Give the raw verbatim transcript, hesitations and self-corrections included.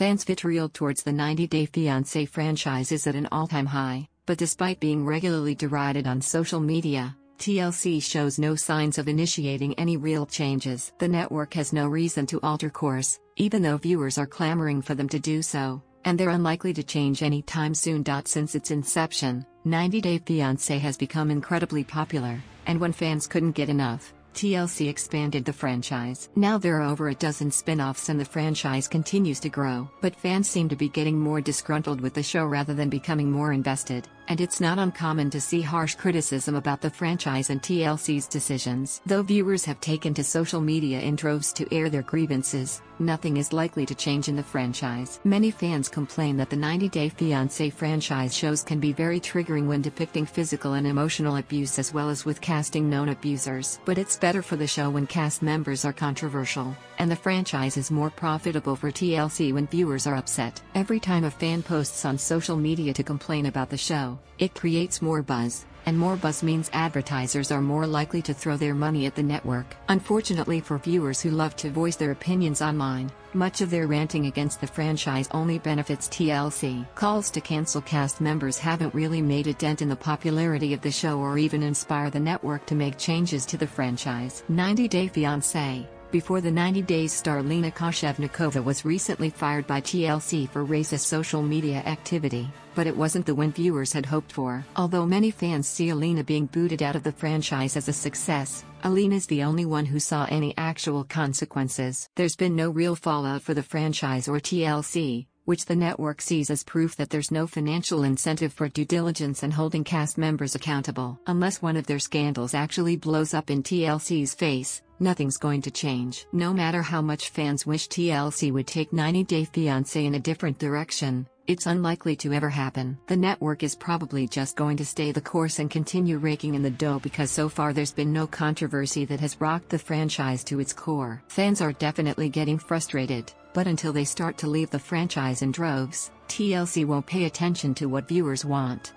Fans' vitriol towards the ninety day Fiancé franchise is at an all-time high, but despite being regularly derided on social media, T L C shows no signs of initiating any real changes. The network has no reason to alter course, even though viewers are clamoring for them to do so, and they're unlikely to change anytime soon. Since its inception, ninety day Fiancé has become incredibly popular, and when fans couldn't get enough, T L C expanded the franchise. Now there are over a dozen spin-offs and the franchise continues to grow. But fans seem to be getting more disgruntled with the show rather than becoming more invested, and it's not uncommon to see harsh criticism about the franchise and T L C's decisions. Though viewers have taken to social media in droves to air their grievances, nothing is likely to change in the franchise. Many fans complain that the ninety day Fiancé franchise shows can be very triggering when depicting physical and emotional abuse as well as with casting known abusers. But it's better for the show when cast members are controversial, and the franchise is more profitable for T L C when viewers are upset. Every time a fan posts on social media to complain about the show, it creates more buzz, and more buzz means advertisers are more likely to throw their money at the network. Unfortunately for viewers who love to voice their opinions online, much of their ranting against the franchise only benefits T L C. Calls to cancel cast members haven't really made a dent in the popularity of the show or even inspire the network to make changes to the franchise. ninety day Fiancé: Before the ninety days star Alina Koshevnikova was recently fired by T L C for racist social media activity, but it wasn't the win viewers had hoped for. Although many fans see Alina being booted out of the franchise as a success, Alina's the only one who saw any actual consequences. There's been no real fallout for the franchise or T L C, which the network sees as proof that there's no financial incentive for due diligence and holding cast members accountable. Unless one of their scandals actually blows up in T L C's face, nothing's going to change. No matter how much fans wish T L C would take ninety day Fiancé in a different direction, it's unlikely to ever happen. The network is probably just going to stay the course and continue raking in the dough because so far there's been no controversy that has rocked the franchise to its core. Fans are definitely getting frustrated, but until they start to leave the franchise in droves, T L C won't pay attention to what viewers want.